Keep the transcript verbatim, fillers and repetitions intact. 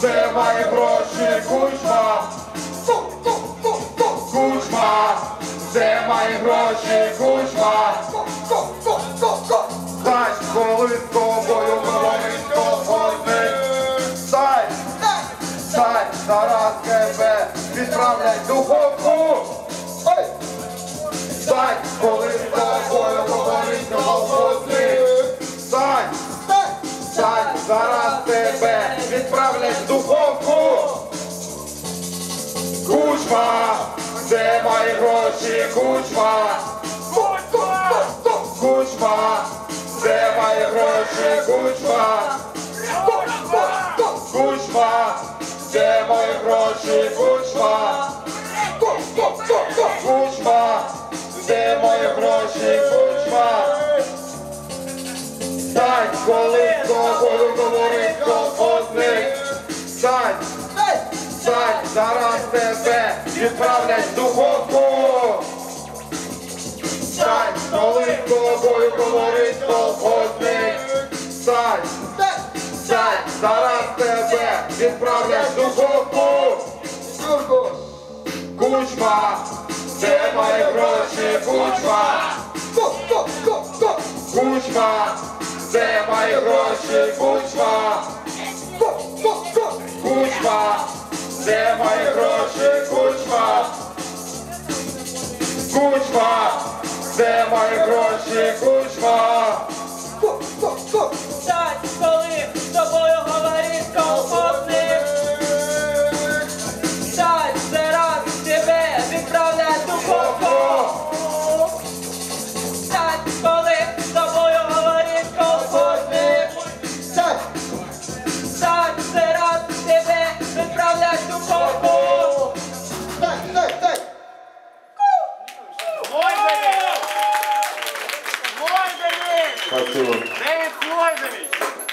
Це має гроші Кучма. Кучма. Це має гроші Кучма. Дай, коли з тобою говорить колгоспник. Дай, дай, зараз тебе відправлять в духовку. Дай, коли з тобою говорить колгоспник. Дай, дай, зараз тебе відправлять в духовку. Кучма, це мої гроші, Кучма. Кучма, це мої гроші, Кучма. Кучма, це мої гроші, Кучма. Кучма, це мої гроші, Кучма. Стань, коли з тобою говорить колгоспник. Стань, стань, зараз тебе відправлять в духовку. Стань, коли з тобою говорить колгоспник. Стань, стань, зараз тебе відправлять в духовку. Кучма, це мої гроші, Кучма. Кучма, це мої гроші, Кучма. Кучма, це мої гроші, Кучма. Кучма, це мої гроші, Кучма. Так, коли з тобою говорить колгоспник. Так, зараз тебе відправлять в духовку. Так, коли з тобою говорить колгоспник. Так, зараз тебе відправлять в духовку. Так, так, так. Мойдович! Мойдович! Спасибо. Дэвид Мойдович!